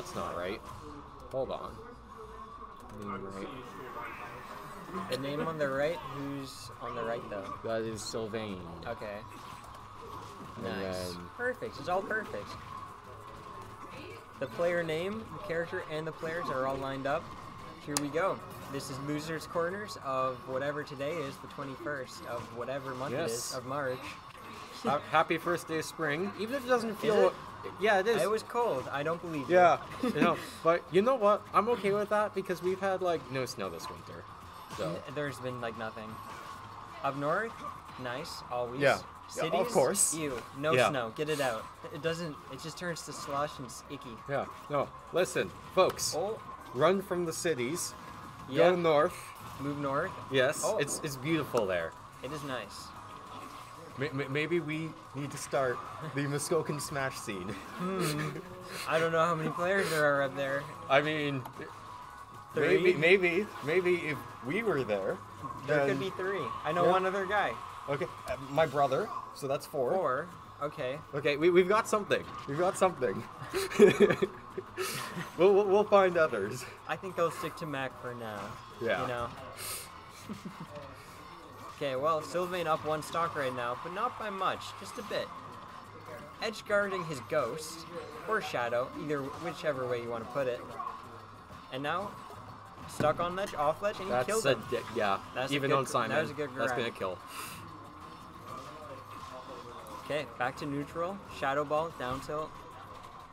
That's not right. Hold on. Name right. The name on the right? Who's on the right, though? That is Sylvain. Okay. Nice. Perfect. It's all perfect. The player name, the character, and the players are all lined up. Here we go. This is Loser's Corners of whatever today is, the 21st of whatever month it is, of March. Happy first day of spring. Even if it doesn't feel... It? Yeah, it is. It was cold. I don't believe you. Yeah. No, but you know what? I'm okay with that because we've had, like, no snow this winter. So. There's been, like, nothing. Up north, nice, always. Yeah. Cities, of course. Ew, no snow. Get it out. It doesn't, it just turns to slush and it's icky. Yeah, no. Listen, folks, run from the cities, go north. Move north? Yes, it's beautiful there. It is nice. Maybe we need to start the Muskokan Smash scene. I don't know how many players there are up there. I mean, three? Maybe if we were there. There could be three. I know one other guy. Okay, my brother, so that's four. Four, okay. Okay, we've got something. We've got something. We'll find others. I think they'll stick to Mac for now. Yeah. You know? Okay, well, Sylvain up one stock right now, but not by much, just a bit. Edgeguarding his ghost, or shadow, either whichever way you want to put it. And now, stuck on ledge, off ledge, and he killed him. Yeah, that's even on Simon, that was a good grind. That's been a kill. Okay, back to neutral, shadow ball, down tilt,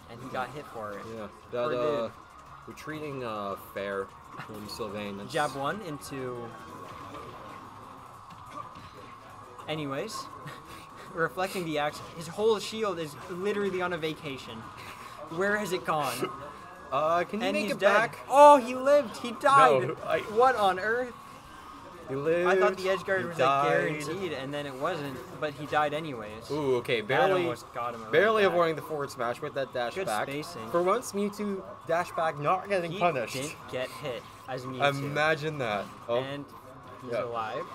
and he got hit for it. Yeah, that, retreating fair from Sylvain. That's... Jab one into... Anyways, reflecting the axe, his whole shield is literally on a vacation. Where has it gone? Can you make it back? Oh, he lived! He died! No, what on earth? He lived, I thought the edgeguard was like guaranteed, and then it wasn't, but he died anyways. Ooh, okay, barely avoiding the forward smash with that dash back. Good spacing. For once, Mewtwo dash back not getting punished. He didn't get hit as Mewtwo. Imagine that. Oh. And he's alive.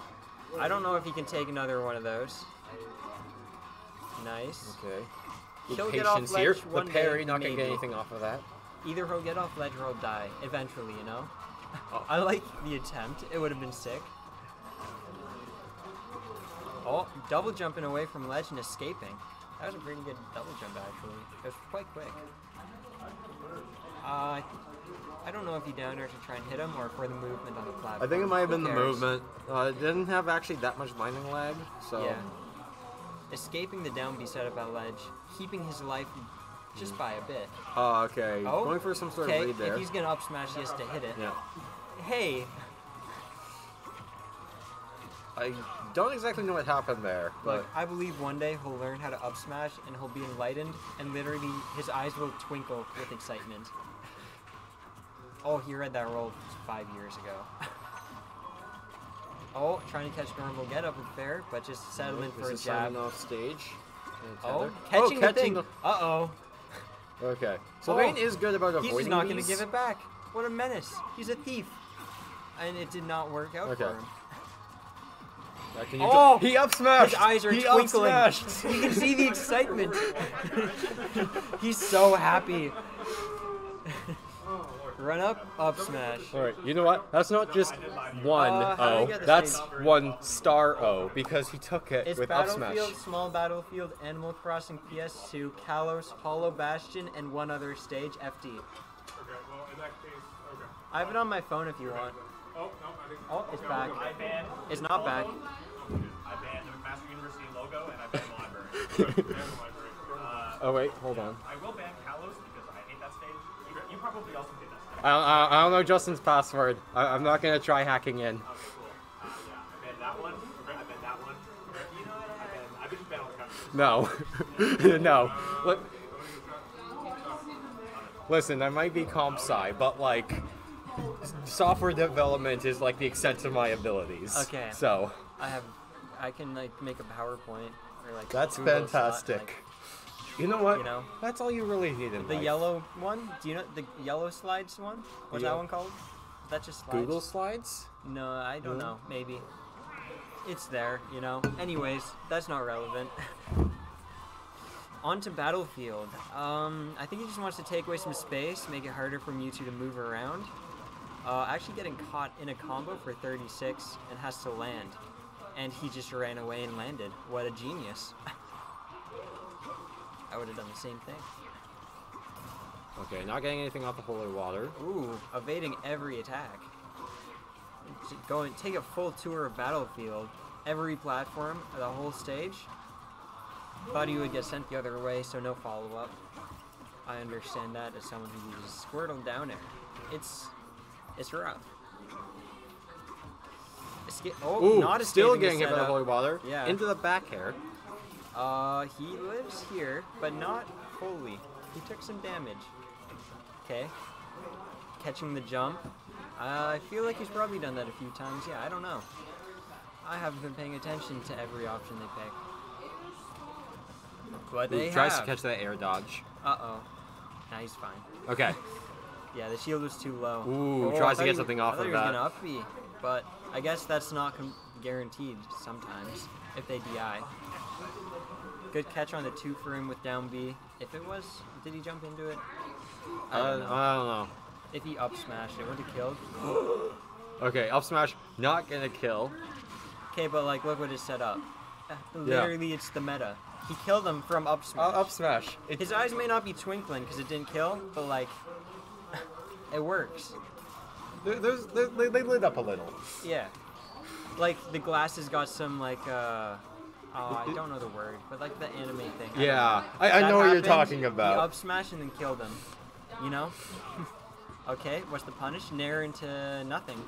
I don't know if he can take another one of those. Nice. Okay. He'll get off ledge one day, maybe. The parry, not going to get anything off of that. Either he'll get off ledge or he'll die. Eventually, you know? Oh. I like the attempt. It would have been sick. Oh, double jumping away from ledge and escaping. That was a pretty good double jump, actually. It was quite quick. I don't know if he downed her to try and hit him or for the movement on the platform. I think it might have been the movement. It didn't have actually that much landing lag, so... Yeah. Escaping the down B setup at ledge, keeping his life just by a bit. Oh, okay. Oh, going for some sort of lead there. If he's going to up smash, he has to hit it. Yeah. Hey! I don't exactly know what happened there, but... Look, I believe one day he'll learn how to up smash, and he'll be enlightened, and literally his eyes will twinkle with excitement. Oh, he read that roll 5 years ago. Oh, trying to catch normal getup with fair, but just settling for a jab. Off stage. Oh, catching the thing. Uh-oh. Okay. So Wayne is good about avoiding these. He's not going to give it back. What a menace. He's a thief. And it did not work out for him. Oh! He up smashed! His eyes are twinkling. You can see the excitement. He's so happy. Run up, up smash. Alright, you know what? That's not just 1-0. That's 1-0 because he took it with up smash. Battlefield, Small Battlefield, Animal Crossing PS2, Kalos, Hollow Bastion, and one other stage, FD. Okay, well, in that case, okay. I have it on my phone if you want. Oh, no, I think... Oh, it's back. I banned it's not back. I banned the McMaster University logo, and I banned the library. Oh, wait, hold on. I will ban Kalos because I hate that stage. You probably also did that. I don't know Justin's password. I'm not going to try hacking in. Okay, cool. Yeah. I bet that one. I bet that one. You know what? I didn't bet all the countries. No. No. Listen, I might be comp sci, but, like, software development is, like, the extent of my abilities. Okay. So. I can, like, make a PowerPoint or, like, that's Google fantastic. Slot, like, you know what? You know, that's all you really need in life. Yellow one? Do you know the yellow slides one? What's that one called? Is that just slides? Google Slides? No, I don't know. Maybe. It's there, you know. Anyways, that's not relevant. Onto Battlefield. I think he just wants to take away some space, make it harder for Mewtwo to move around. Actually getting caught in a combo for 36 and has to land. And he just ran away and landed. What a genius. I would have done the same thing. Okay, not getting anything off the holy water. Ooh, evading every attack. Go and take a full tour of Battlefield. Every platform, the whole stage. Thought he would get sent the other way, so no follow-up. I understand that as someone who uses Squirtle down air. It's rough. Oh, ooh, not still getting hit by the holy water. Yeah. Into the back hair. He lives here, but not fully. He took some damage. Okay. Catching the jump. I feel like he's probably done that a few times. Yeah, I don't know. I haven't been paying attention to every option they pick. But they tries to catch that air dodge. Uh-oh. Nah, he's fine. Okay. Yeah, the shield was too low. Ooh, tries to get something off of that. I thought he was gonna up B, but I guess that's not guaranteed sometimes if they DI. Good catch on the 2 for him with down B. If it was, did he jump into it? I don't know. If he up smashed, it would have killed. Okay, up smash, not gonna kill. Okay, but like, look what is set up. Literally, yeah. It's the meta. He killed him from up smash. Up smash. His eyes may not be twinkling because it didn't kill, but like, it works. They lit up a little. Yeah. Like, the glasses got some, like, I don't know the word, but like the anime thing. Yeah, I know what you're talking about. He up smash and then killed him. You know? Okay, what's the punish? Nair into nothing.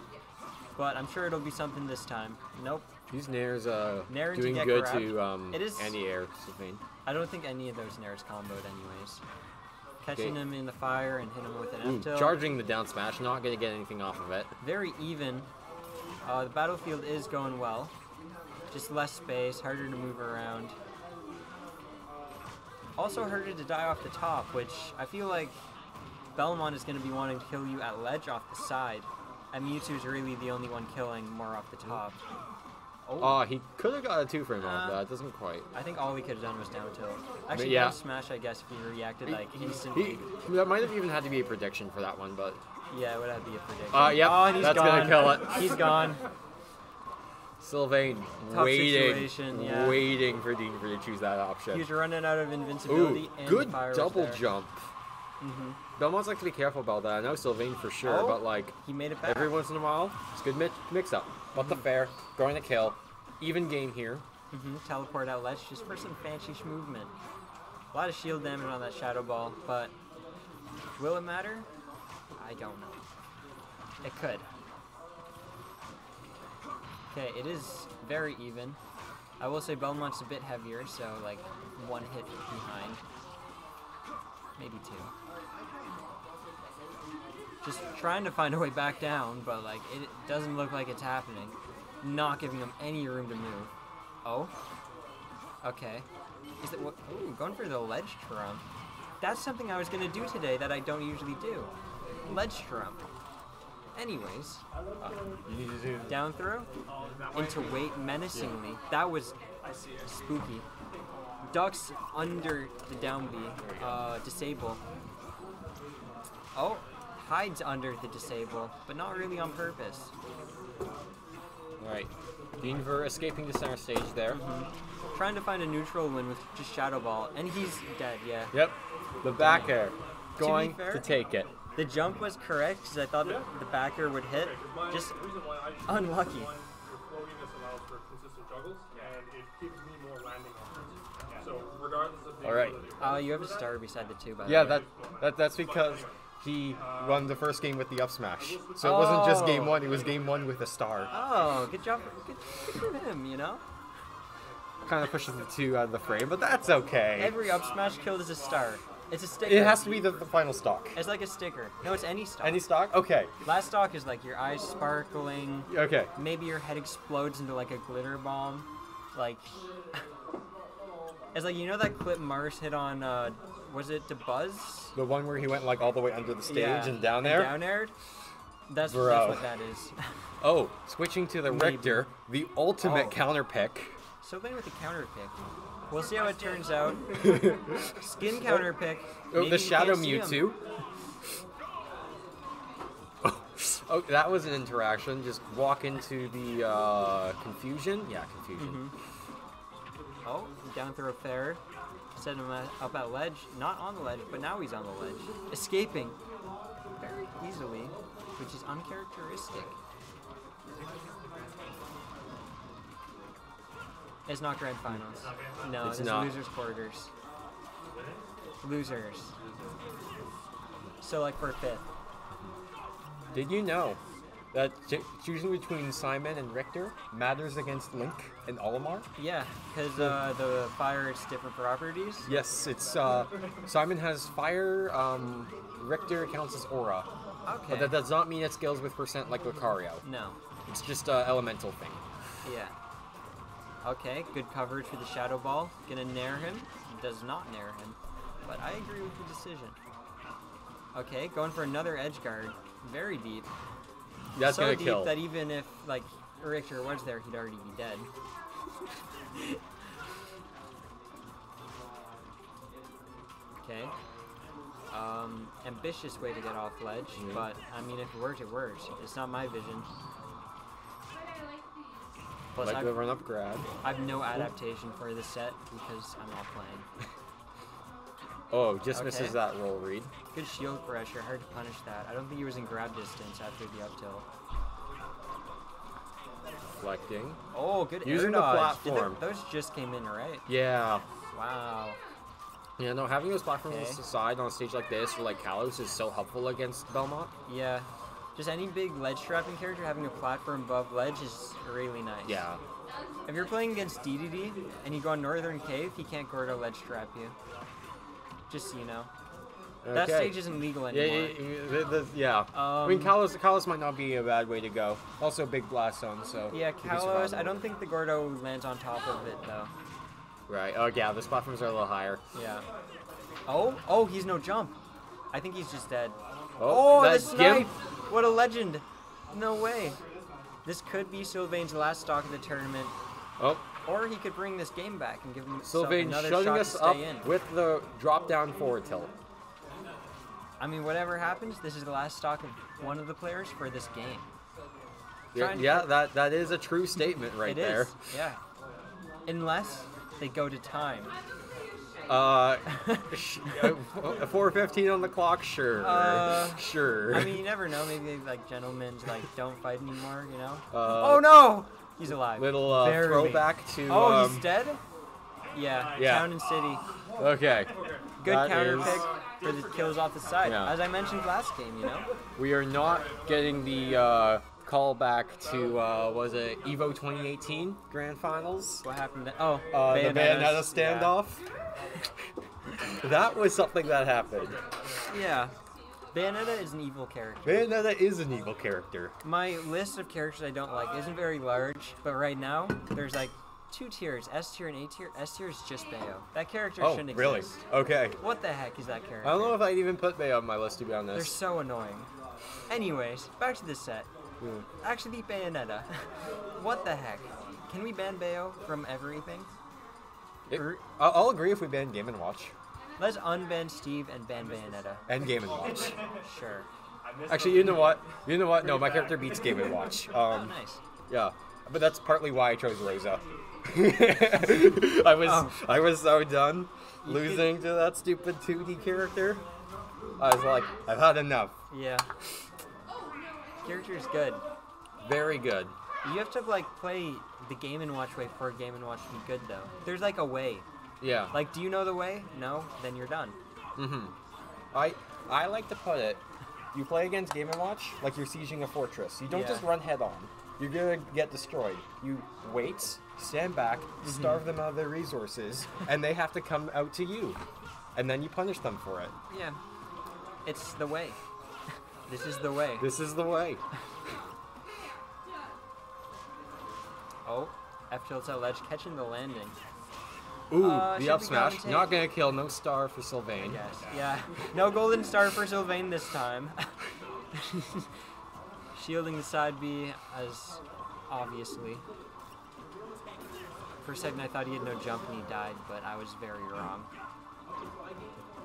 But I'm sure it'll be something this time. Nope. These Nairs Nair doing to good grabbed. To any air, Sylvain. I don't think any of those Nairs comboed anyways. Catching him in the fire and hit him with an F tilt. Charging the down smash, not going to get anything off of it. Very even. The Battlefield is going well. Just less space, harder to move around. Also harder to die off the top, which I feel like Belmont is going to be wanting to kill you at ledge off the side. And Mewtwo's really the only one killing more off the top. Oh, he could have got a 2 for him off that. It doesn't quite. I think all he could have done was down tilt. Actually, yeah. Down smash, I guess, if he reacted like instantly. That might have even had to be a prediction for that one, but. Yeah, it would have to be a prediction. Yep, oh, and that's going to kill it. He's gone. Sylvain waiting for Deenver to choose that option. He's running out of invincibility. Ooh, and good double jump. Belmont's like to be careful about that. I know Sylvain for sure, but like he made it back. Every once in a while, it's good mix-up. But the fair, going to kill, even game here. Teleport out ledge just for some fancy movement. A lot of shield damage on that shadow ball, but will it matter? I don't know. It could. Okay, it is very even. I will say Belmont's a bit heavier, so like one hit behind. Maybe 2. Just trying to find a way back down, but like it doesn't look like it's happening. Not giving him any room to move. Oh. Okay. Is that what? Ooh, going for the ledge trump. That's something I was gonna do today that I don't usually do. Ledge trump. Anyways, down throw into weight menacingly. Yeah. That was spooky. Ducks under the down B, disable. Oh, hides under the disable, but not really on purpose. Right. Deenver escaping the center stage there. Trying to find a neutral win with just Shadow Ball, and he's dead, yeah. Yep. The back air going to take it. The jump was correct because I thought the back air would hit. Just unlucky. All right. You have a star beside the 2, by the way. Yeah, that's because he won the first game with the up smash. So it wasn't just game 1; it was game 1 with a star. Oh, good job, good for him. You know. Kind of pushes the 2 out of the frame, but that's okay. Every up smash killed is a star. It's a sticker. It has to be the final stock. It's like a sticker. No, it's any stock. Any stock? Okay. Last stock is like your eyes sparkling. Okay. Maybe your head explodes into like a glitter bomb, like. It's like, you know that clip Mars hit on, was it to Buzz? The one where he went like all the way under the stage and down there? Down aired? That's what that is. Oh, switching to the Richter, the ultimate counter pick. So bad with the counter pick. We'll see how it turns out. Skin counter pick. Oh, maybe the Shadow Mewtwo. Oh, that was an interaction. Just walk into the confusion. Yeah, confusion. Mm-hmm. Oh, down throw fair. Set him up at ledge. Not on the ledge, but now he's on the ledge. Escaping very easily, which is uncharacteristic. It's not grand finals. No, it's losers quarters. Losers. So like for fifth. Did you know that choosing between Simon and Richter matters against Link and Olimar? Yeah, because the fire is different properties. Yes, it's Simon has fire. Richter counts as aura. Okay. But that does not mean it scales with percent like Lucario. No. It's just an elemental thing. Yeah. Okay, good coverage for the Shadow Ball. Gonna nair him. Does not nair him. But I agree with the decision. Okay, going for another edge guard. Very deep. That's so gonna deep kill. That even if like Richter was there, he'd already be dead. Okay. Ambitious way to get off ledge, but I mean, if it works, it works. It's not my vision. Plus, like the run up grab. I've no adaptation for this set because I'm not playing. Oh, just misses that roll read. Good shield pressure, hard to punish that. I don't think he was in grab distance after the up tilt. Reflecting. Oh, good using air dodge. Platform. Those just came in, right? Yeah. Wow. Yeah, no, having those platforms on the side on a stage like this, or like Kalos, is so helpful against Belmont. Yeah. Just any big ledge trapping character having a platform above ledge is really nice. Yeah. If you're playing against Dedede and you go on Northern Cave, he can't go to ledge trap you. Just so you know. Okay. That stage isn't legal anymore. Yeah. I mean, Kalos might not be a bad way to go. Also, big blast zone, so... Yeah, Kalos, I don't think the Gordo lands on top of it, though. Right. Oh, yeah, the platforms are a little higher. Yeah. Oh, oh, he's no jump. I think he's just dead. Oh, the snipe! What a legend! No way. This could be Sylvain's last stock of the tournament. Oh. Or he could bring this game back and give him Sylvain another shutting shot us to stay up in. With the drop down forward tilt. I mean, whatever happens, this is the last stock of one of the players for this game. Yeah, that is a true statement right there. It is, yeah. Unless they go to time. 4:15 on the clock, sure. Sure. I mean, you never know. Maybe like gentlemen like don't fight anymore, you know? Oh no! He's alive. Little throwback to. Oh, he's dead? Yeah, yeah. Town and City. Okay. Good counter pick for the kills off the side. Yeah. As I mentioned last game, you know? We are not getting the callback to, was it Evo 2018 Grand Finals? What happened? Oh, the Bayonetta standoff. Yeah. That was something that happened. Yeah. Bayonetta is an evil character. Bayonetta is an evil character. My list of characters I don't like isn't very large, but right now there's like two tiers, S tier and A tier. S tier is just Bayo. That character shouldn't exist. Really? Okay. What the heck is that character? I don't know if I'd even put Bayo on my list, to be honest. They're so annoying. Anyways, back to this set. Actually, Bayonetta. What the heck? Can we ban Bayo from everything? I'll agree if we ban Game & Watch. Let's unban Steve and ban Bayonetta. And Game & Watch. Sure. Actually, you know what? You know what? No, my character beats Game & Watch. Oh, nice. Yeah, but that's partly why I chose Rosa. I was so done losing to that stupid 2D character. I was like, I've had enough. Yeah. Character's good. Very good. You have to like play the Game & Watch way for Game & Watch to be good, though. There's like a way. Yeah. Like, do you know the way? No? Then you're done. Mm-hmm. I like to put it, you play against Game & Watch like you're sieging a fortress. You don't just run head-on. You're going to get destroyed. You wait, stand back, starve them out of their resources, and they have to come out to you. And then you punish them for it. Yeah. It's the way. This is the way. This is the way. Oh, F tilts at ledge, catching the landing. Ooh, the up smash. Not gonna kill. No star for Sylvain. Yes. Yeah. No golden star for Sylvain this time. Shielding the side B, as obviously. For a second I thought he had no jump and he died, but I was very wrong.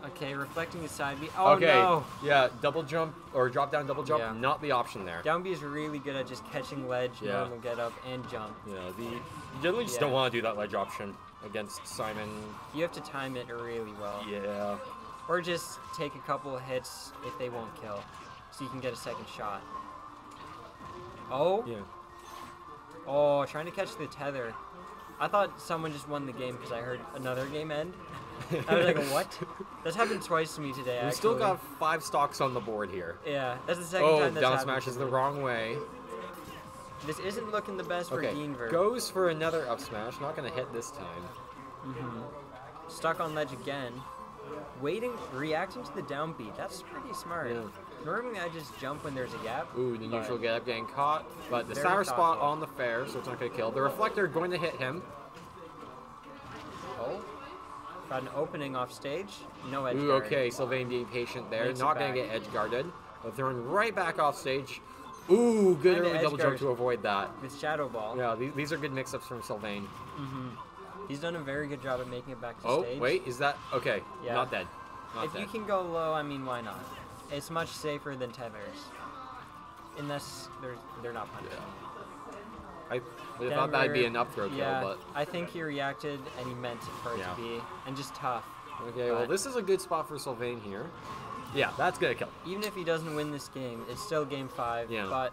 Okay, reflecting the side B. Oh, okay. No! Yeah, double jump or drop down double jump, yeah. Not the option there. Down B is really good at just catching ledge, yeah. Normal get up, and jump. Yeah, you generally just don't want to do that ledge option against Simon. You have to time it really well. Yeah. Or just take a couple hits if they won't kill, so you can get a second shot. Oh? Yeah. Oh, trying to catch the tether. I thought someone just won the game because I heard another game end. I was like, what? That's happened twice to me today, actually. We still got 5 stocks on the board here. Yeah, that's the second time that's happened. Oh, down smash is the wrong way. This isn't looking the best for Deenver. Goes for another up smash. Not going to hit this time. Mm-hmm. Stuck on ledge again. Waiting, reacting to the down beat. That's pretty smart. Yeah. Normally I just jump when there's a gap. Ooh, the neutral gap getting caught. But the sour spot on the fair, so it's not going to kill. The reflector going to hit him. Oh. Got an opening off stage. No edge guard. Ooh, okay. Sylvain being patient there. Not going to get edge guarded. But thrown right back off stage. Ooh, good early double jump to avoid that. With Shadow Ball. Yeah, these are good mix-ups from Sylvain. Mm-hmm. He's done a very good job at making it back to stage. Oh, wait, is that? Okay, yeah. Not dead. Not if dead. You can go low, I mean, why not? It's much safer than tethers. Unless they're not punching. Yeah. I thought that'd be an up throw kill, but... I think he reacted and he meant for it to be. And just tough. Okay, well, this is a good spot for Sylvain here. Yeah, that's gonna kill. Even if he doesn't win this game, it's still game 5, but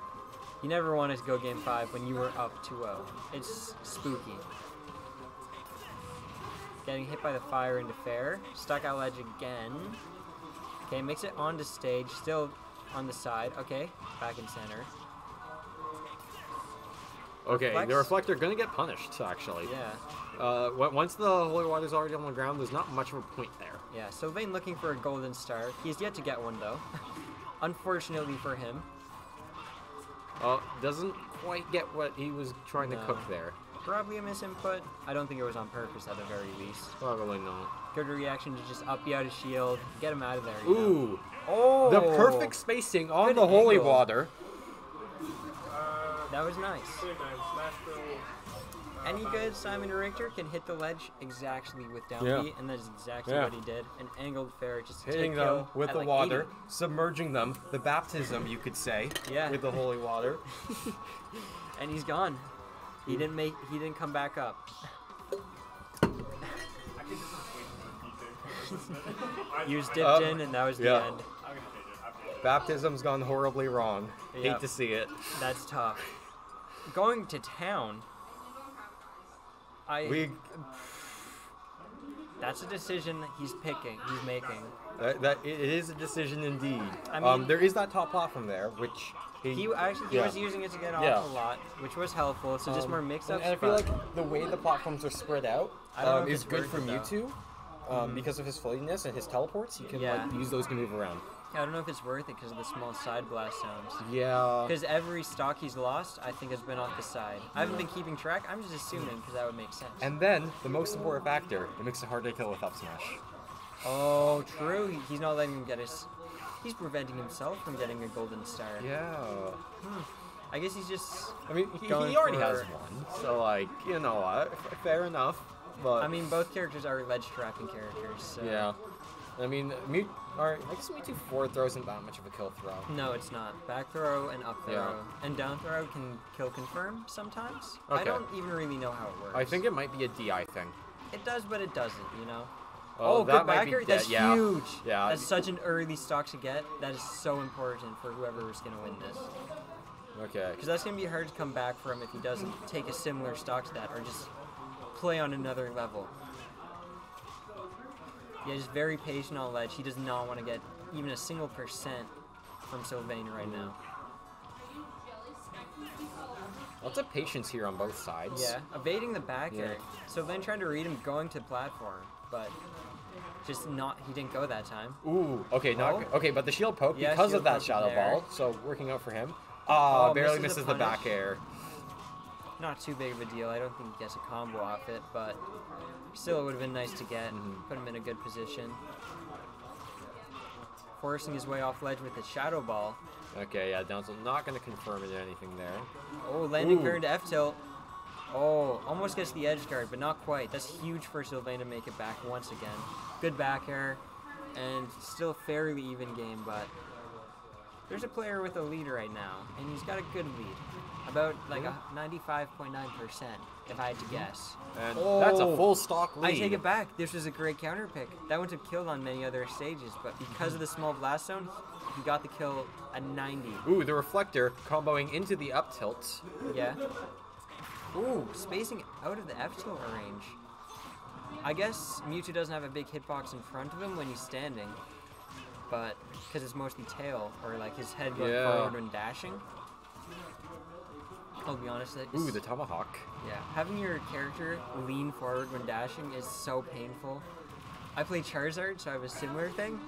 you never wanted to go game 5 when you were up 2-0. It's spooky. Getting hit by the fire into fair. Stuck out ledge again. Okay, makes it onto stage. Still on the side. Okay, back in center. Okay, the reflector gonna get punished, actually. Yeah. Once the holy water's already on the ground, there's not much of a point there. Yeah, Sylvain looking for a golden star. He's yet to get one, though. Unfortunately for him. Doesn't quite get what he was trying to cook there. Probably a misinput. I don't think it was on purpose at the very least. Probably not. Good reaction to just up you out of shield. Get him out of there. Ooh. Oh. The perfect spacing on the holy water. That was nice. Any good Simon Richter can hit the ledge exactly with down B, and that's exactly what he did. An angled fair, just hitting them with the water, 80. Submerging them, the baptism, you could say, with the holy water. And he's gone. He didn't make. He didn't come back up. You just dipped in, and that was the end. Baptism's gone horribly wrong. Yep. Hate to see it. That's tough. Going to town. That's a decision he's picking. He's making. It is a decision indeed. I mean, there is that top platform there, which he was using it to get off a lot, which was helpful. So just more mix-ups. And I feel like the way the platforms are spread out is good for Mewtwo because of his floatiness and his teleports. You can like, use those to move around. I don't know if it's worth it because of the small side blast zones. Yeah. Because every stock he's lost, I think, has been off the side. I haven't been keeping track. I'm just assuming because that would make sense. And then, the most important factor, it makes it hard to kill with up smash. Oh, true. He's not letting him get his... He's preventing himself from getting a golden star. Yeah. I guess he's just... I mean, he already has one. So, like, you know what? Fair enough. But... I mean, both characters are ledge-trapping characters, so... Yeah. I mean, I guess Mewtwo forward throw isn't that much of a kill throw. No, it's not. Back throw and up throw. Yeah. And down throw can kill confirm sometimes. Okay. I don't even really know how it works. I think it might be a DI thing. It does, but it doesn't, you know? Oh, good back air. That's huge. Yeah. That's such an early stock to get. That is so important for whoever is going to win this. Okay. Because that's going to be hard to come back from if he doesn't take a similar stock to that or just play on another level. Yeah, just very patient on ledge. He does not want to get even a single % from Sylvain right now. Lots of patience here on both sides. Yeah, evading the back air. Sylvain trying to read him going to platform, but just not. He didn't go that time. Ooh, okay, okay, but the shield poke because shield of that shadow ball, so working out for him. Ah, barely misses the back air. Not too big of a deal. I don't think he gets a combo off it, but still it would have been nice to get. Put him in a good position. Forcing his way off ledge with the shadow ball. Okay, yeah, down tilt. Not going to confirm it or anything there. Oh, landing fair into F tilt. Oh, almost gets the edge guard, but not quite. That's huge for Sylvain to make it back once again. Good back air, and still fairly even game, but there's a player with a lead right now, and he's got a good lead. About like a 95.9%, if I had to guess. And that's a full stock lead. I take it back. This was a great counter pick. That wouldn't have killed on many other stages, but because of the small blast zone, he got the kill at 90. Ooh, the reflector comboing into the up tilt. Yeah. Ooh, spacing out of the F tilt range. I guess Mewtwo doesn't have a big hitbox in front of him when he's standing, but because it's mostly tail or like his head going forward when dashing. I'll be honest, ooh, the tomahawk. Yeah, having your character lean forward when dashing is so painful. I play Charizard, so I have a similar thing.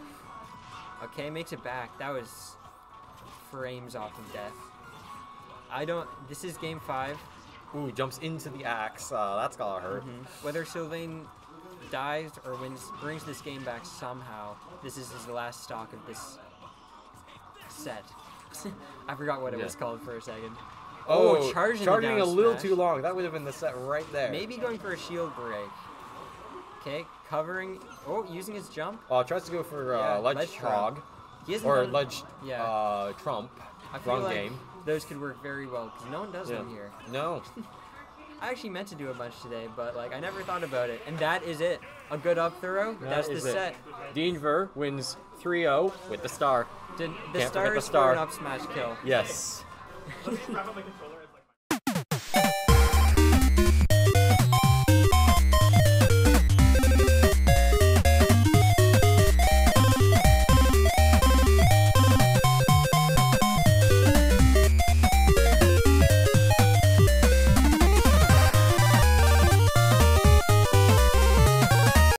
Okay, makes it back. That was frames off of death. This is game 5. Ooh, jumps into the axe. That's gotta hurt. Mm-hmm. Whether Sylvain dies or wins, brings this game back somehow, this is his last stock of this set. I forgot what it was called for a second. Oh, charging a little too long. That would have been the set right there. Maybe going for a shield break. Okay, covering. Oh, using his jump. Tries to go for ledge trog. Or ledge trump. Wrong game. Those could work very well because no one does them here. No. I actually meant to do a bunch today, but like I never thought about it. And that is it. A good up throw. That's the set. Deenver wins 3-0 with the star. The star is for an up smash kill. Yes. Let's grab up my controller.